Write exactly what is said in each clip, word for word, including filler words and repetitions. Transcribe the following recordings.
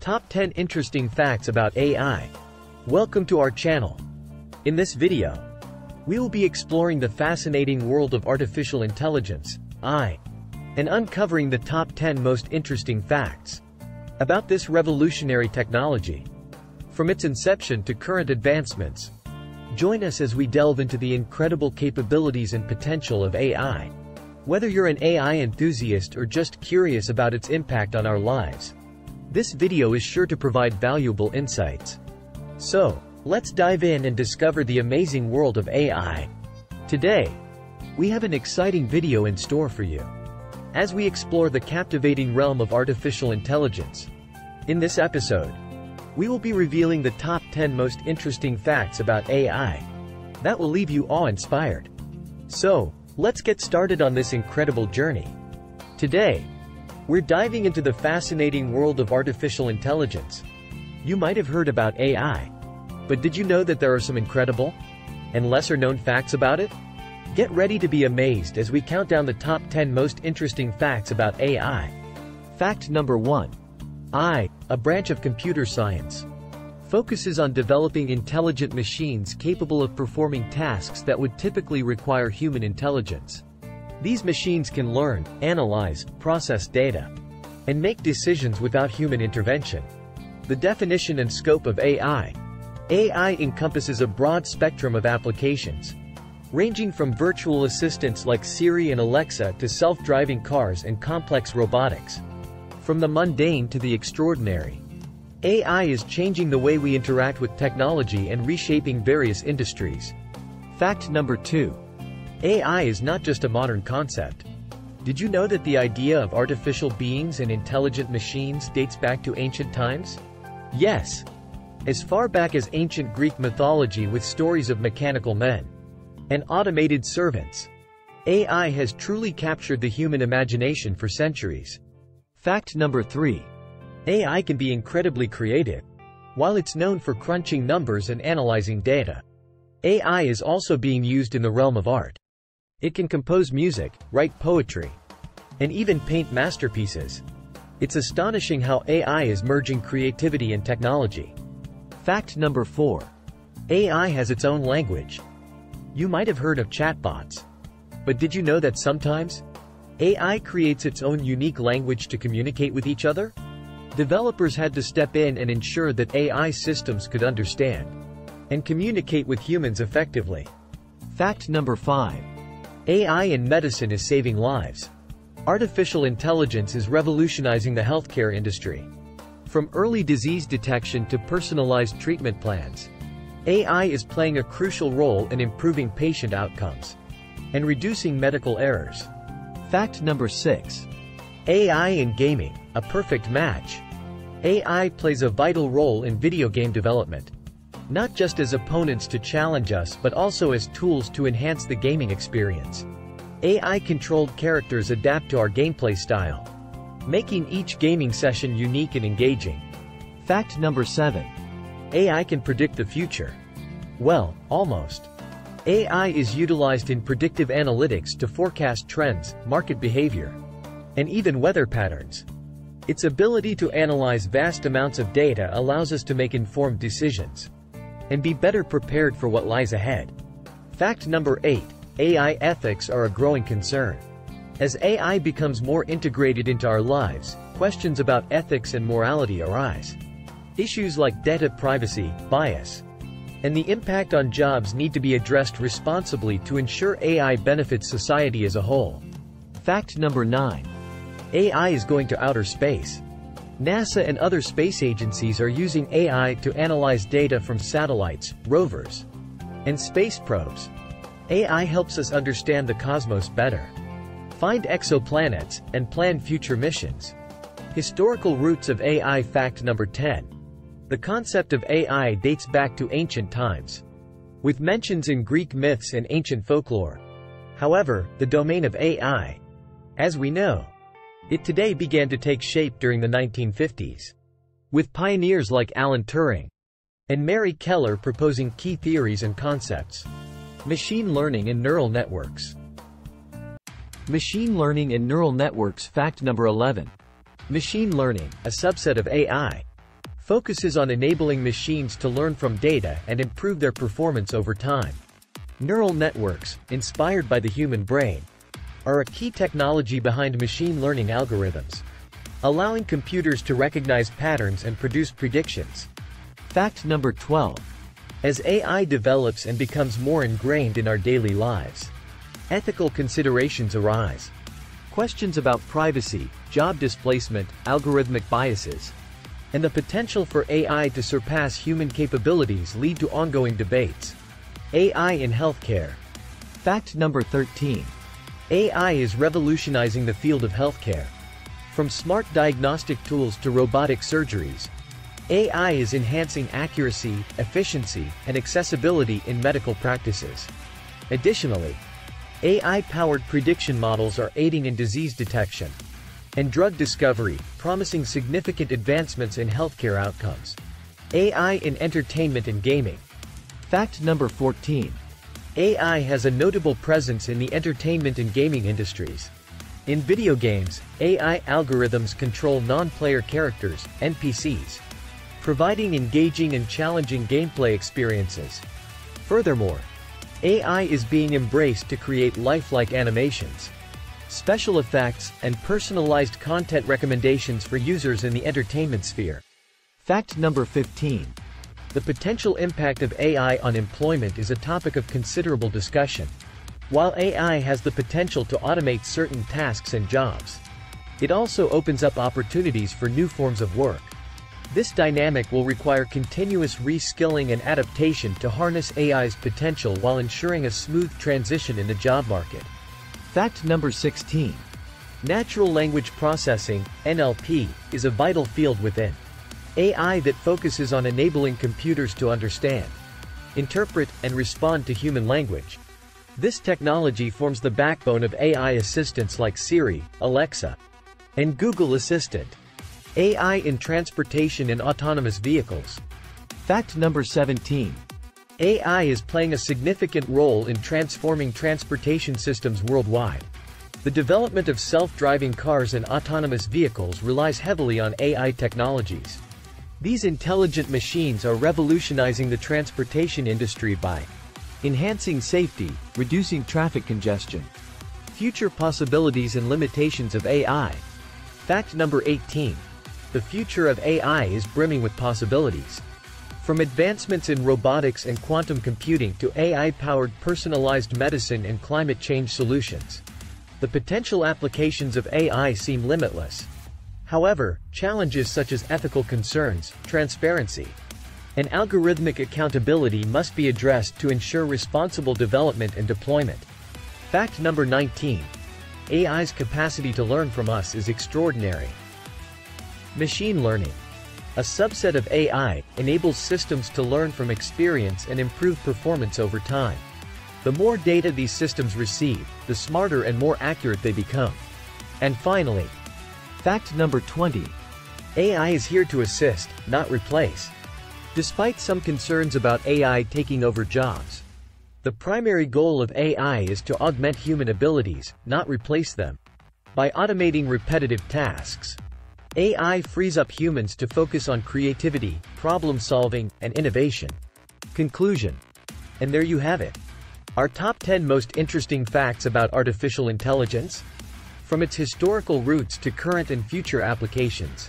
Top ten Interesting Facts About A I. Welcome to our channel. In this video, we will be exploring the fascinating world of artificial intelligence, A I, and uncovering the top ten most interesting facts about this revolutionary technology, from its inception to current advancements. Join us as we delve into the incredible capabilities and potential of A I. Whether you're an A I enthusiast or just curious about its impact on our lives, this video is sure to provide valuable insights. So, let's dive in and discover the amazing world of A I. Today, we have an exciting video in store for you, as we explore the captivating realm of artificial intelligence. In this episode, we will be revealing the top ten most interesting facts about A I that will leave you awe-inspired. So, let's get started on this incredible journey. Today, we're diving into the fascinating world of artificial intelligence. You might have heard about A I, but did you know that there are some incredible and lesser-known facts about it? Get ready to be amazed as we count down the top ten most interesting facts about A I. Fact number one. A I, a branch of computer science, focuses on developing intelligent machines capable of performing tasks that would typically require human intelligence. These machines can learn, analyze, process data, and make decisions without human intervention. The definition and scope of A I. A I encompasses a broad spectrum of applications, ranging from virtual assistants like Siri and Alexa to self-driving cars and complex robotics. From the mundane to the extraordinary, A I is changing the way we interact with technology and reshaping various industries. Fact number two. A I is not just a modern concept. Did you know that the idea of artificial beings and intelligent machines dates back to ancient times? Yes, as far back as ancient Greek mythology, with stories of mechanical men and automated servants. A I has truly captured the human imagination for centuries. Fact number three. A I can be incredibly creative. While it's known for crunching numbers and analyzing data, A I is also being used in the realm of art. It can compose music, write poetry, and even paint masterpieces. It's astonishing how A I is merging creativity and technology. Fact number four. A I has its own language. You might have heard of chatbots, but did you know that sometimes A I creates its own unique language to communicate with each other? Developers had to step in and ensure that A I systems could understand and communicate with humans effectively. Fact number five. A I in medicine is saving lives. Artificial intelligence is revolutionizing the healthcare industry. From early disease detection to personalized treatment plans, A I is playing a crucial role in improving patient outcomes and reducing medical errors. Fact number six. A I in gaming, a perfect match. A I plays a vital role in video game development, not just as opponents to challenge us, but also as tools to enhance the gaming experience. A I-controlled characters adapt to our gameplay style, making each gaming session unique and engaging. Fact number seven. A I can predict the future. Well, almost. A I is utilized in predictive analytics to forecast trends, market behavior, and even weather patterns. Its ability to analyze vast amounts of data allows us to make informed decisions and be better prepared for what lies ahead. Fact number eight. A I ethics are a growing concern. As A I becomes more integrated into our lives, questions about ethics and morality arise. Issues like data privacy, bias, and the impact on jobs need to be addressed responsibly to ensure A I benefits society as a whole. Fact number nine. A I is going to outer space. NASA and other space agencies are using A I to analyze data from satellites, rovers, and space probes. A I helps us understand the cosmos better, find exoplanets, and plan future missions. Historical roots of A I. Fact number ten. The concept of A I dates back to ancient times, with mentions in Greek myths and ancient folklore. However, the domain of A I, as we know it today, began to take shape during the nineteen fifties, with pioneers like Alan Turing and Mary Keller proposing key theories and concepts. Machine learning and neural networks. Machine learning and neural networks. Fact number eleven. Machine learning, a subset of A I, focuses on enabling machines to learn from data and improve their performance over time. Neural networks, inspired by the human brain, are a key technology behind machine learning algorithms, allowing computers to recognize patterns and produce predictions. Fact number twelve. As A I develops and becomes more ingrained in our daily lives, ethical considerations arise. Questions about privacy, job displacement, algorithmic biases, and the potential for A I to surpass human capabilities lead to ongoing debates. A I in healthcare. Fact number thirteen. A I is revolutionizing the field of healthcare. From smart diagnostic tools to robotic surgeries, A I is enhancing accuracy, efficiency, and accessibility in medical practices. Additionally, A I-powered prediction models are aiding in disease detection and drug discovery, promising significant advancements in healthcare outcomes. A I in entertainment and gaming. Fact number fourteen. A I has a notable presence in the entertainment and gaming industries. In video games, A I algorithms control non-player characters, N P Cs, providing engaging and challenging gameplay experiences. Furthermore, A I is being embraced to create lifelike animations, special effects, and personalized content recommendations for users in the entertainment sphere. Fact number fifteen. The potential impact of A I on employment is a topic of considerable discussion. While A I has the potential to automate certain tasks and jobs, it also opens up opportunities for new forms of work. This dynamic will require continuous reskilling and adaptation to harness A I's potential while ensuring a smooth transition in the job market. Fact number sixteen. Natural language processing, N L P, is a vital field within A I that focuses on enabling computers to understand, interpret, and respond to human language. This technology forms the backbone of A I assistants like Siri, Alexa, and Google Assistant. A I in transportation and autonomous vehicles. Fact number seventeen. A I is playing a significant role in transforming transportation systems worldwide. The development of self-driving cars and autonomous vehicles relies heavily on A I technologies. These intelligent machines are revolutionizing the transportation industry by enhancing safety, reducing traffic congestion. Future possibilities and limitations of A I. Fact number eighteen. The future of A I is brimming with possibilities. From advancements in robotics and quantum computing to A I-powered personalized medicine and climate change solutions, the potential applications of A I seem limitless. However, challenges such as ethical concerns, transparency, and algorithmic accountability must be addressed to ensure responsible development and deployment. Fact number nineteen. A I's capacity to learn from us is extraordinary. Machine learning, a subset of A I, enables systems to learn from experience and improve performance over time. The more data these systems receive, the smarter and more accurate they become. And finally, fact number twenty. A I is here to assist, not replace. Despite some concerns about A I taking over jobs, the primary goal of A I is to augment human abilities, not replace them. By automating repetitive tasks, A I frees up humans to focus on creativity, problem-solving, and innovation. Conclusion. And there you have it. Our top ten most interesting facts about artificial intelligence? From its historical roots to current and future applications,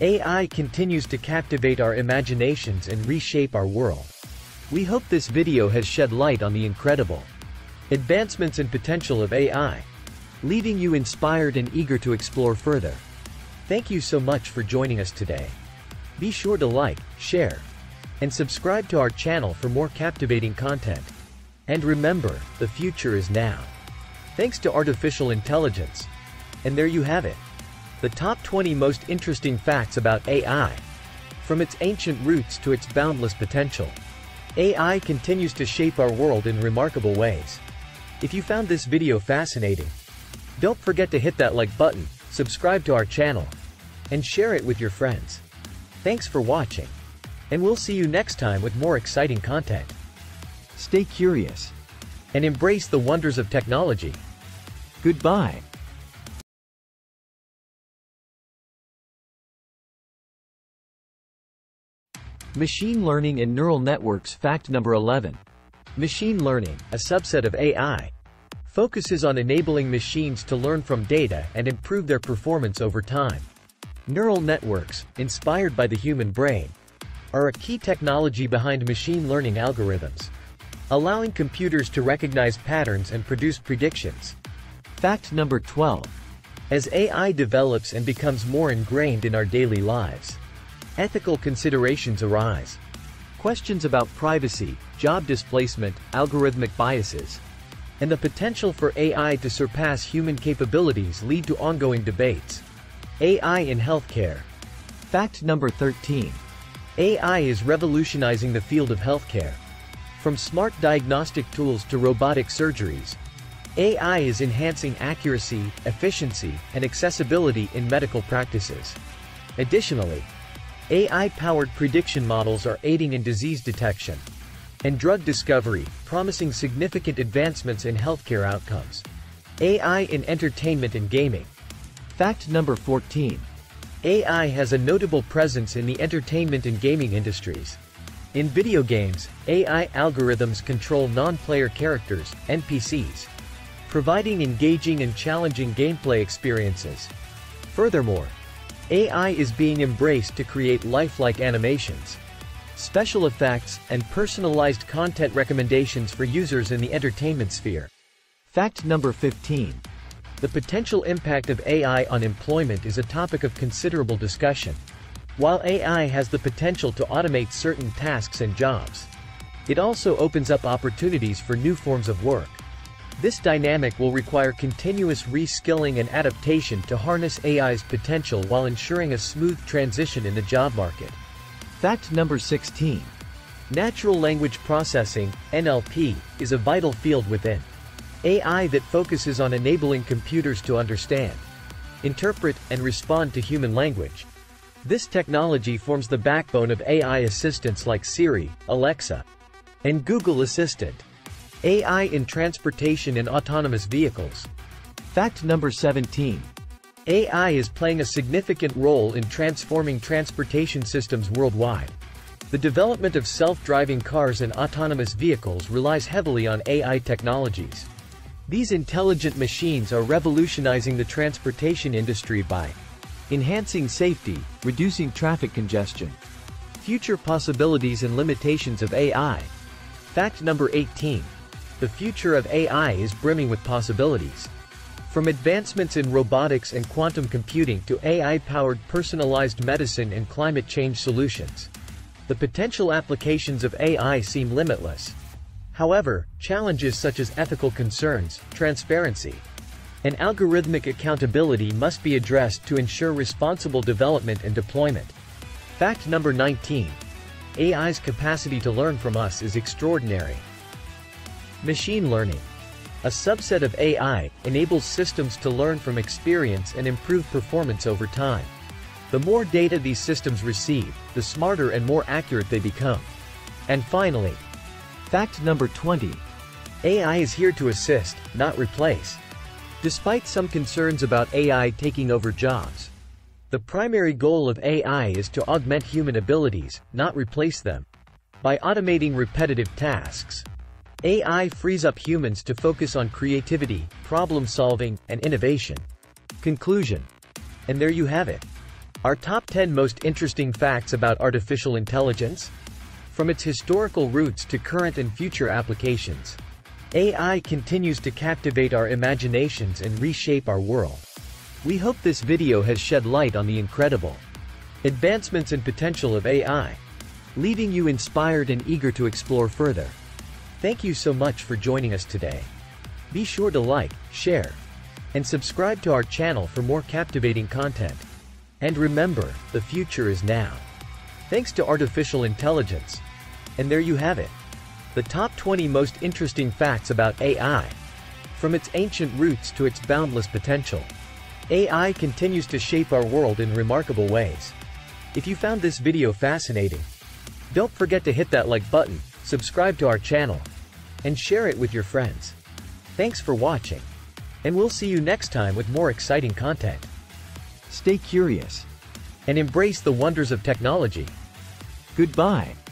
A I continues to captivate our imaginations and reshape our world. We hope this video has shed light on the incredible advancements and potential of A I, leaving you inspired and eager to explore further. Thank you so much for joining us today. Be sure to like, share, and subscribe to our channel for more captivating content. And remember, the future is now. Thanks to artificial intelligence. And there you have it. The top twenty most interesting facts about A I. From its ancient roots to its boundless potential, A I continues to shape our world in remarkable ways. If you found this video fascinating, don't forget to hit that like button, subscribe to our channel, and share it with your friends. Thanks for watching, and we'll see you next time with more exciting content. Stay curious, and embrace the wonders of technology. Goodbye. Machine learning and neural networks. Fact number eleven. Machine learning, a subset of A I, focuses on enabling machines to learn from data and improve their performance over time. Neural networks, inspired by the human brain, are a key technology behind machine learning algorithms, allowing computers to recognize patterns and produce predictions. Fact number twelve. As A I develops and becomes more ingrained in our daily lives, ethical considerations arise. Questions about privacy, job displacement, algorithmic biases, and the potential for A I to surpass human capabilities lead to ongoing debates. A I in healthcare. Fact number thirteen. A I is revolutionizing the field of healthcare. From smart diagnostic tools to robotic surgeries, A I is enhancing accuracy, efficiency, and accessibility in medical practices. Additionally, A I-powered prediction models are aiding in disease detection and drug discovery, promising significant advancements in healthcare outcomes. A I in entertainment and gaming. Fact number fourteen. A I has a notable presence in the entertainment and gaming industries. In video games, A I algorithms control non-player characters, N P Cs, providing engaging and challenging gameplay experiences. Furthermore, A I is being embraced to create lifelike animations, special effects, and personalized content recommendations for users in the entertainment sphere. Fact number fifteen. The potential impact of A I on employment is a topic of considerable discussion. While A I has the potential to automate certain tasks and jobs, it also opens up opportunities for new forms of work. This dynamic will require continuous reskilling and adaptation to harness A I's potential while ensuring a smooth transition in the job market. Fact number sixteen. Natural language processing, N L P, is a vital field within A I that focuses on enabling computers to understand, interpret, and respond to human language. This technology forms the backbone of A I assistants like Siri, Alexa, and Google Assistant. A I in transportation and autonomous vehicles. Fact number seventeen. A I is playing a significant role in transforming transportation systems worldwide. The development of self-driving cars and autonomous vehicles relies heavily on A I technologies. These intelligent machines are revolutionizing the transportation industry by enhancing safety, reducing traffic congestion. Future possibilities and limitations of A I. Fact number eighteen. The future of A I is brimming with possibilities. From advancements in robotics and quantum computing to A I-powered personalized medicine and climate change solutions, the potential applications of A I seem limitless. However, challenges such as ethical concerns, transparency, and algorithmic accountability must be addressed to ensure responsible development and deployment. Fact number nineteen. A I's capacity to learn from us is extraordinary. Machine learning, a subset of A I, enables systems to learn from experience and improve performance over time. The more data these systems receive, the smarter and more accurate they become. And finally, fact number twenty. A I is here to assist, not replace. Despite some concerns about A I taking over jobs, the primary goal of A I is to augment human abilities, not replace them. By automating repetitive tasks, A I frees up humans to focus on creativity, problem-solving, and innovation. Conclusion. And there you have it. Our top ten most interesting facts about artificial intelligence. From its historical roots to current and future applications, A I continues to captivate our imaginations and reshape our world. We hope this video has shed light on the incredible advancements and potential of A I, leaving you inspired and eager to explore further. Thank you so much for joining us today. Be sure to like, share, and subscribe to our channel for more captivating content. And remember, the future is now. Thanks to artificial intelligence. And there you have it. The top twenty most interesting facts about A I. From its ancient roots to its boundless potential, A I continues to shape our world in remarkable ways. If you found this video fascinating, don't forget to hit that like button, subscribe to our channel, and share it with your friends. Thanks for watching, and we'll see you next time with more exciting content. Stay curious, and embrace the wonders of technology. Goodbye.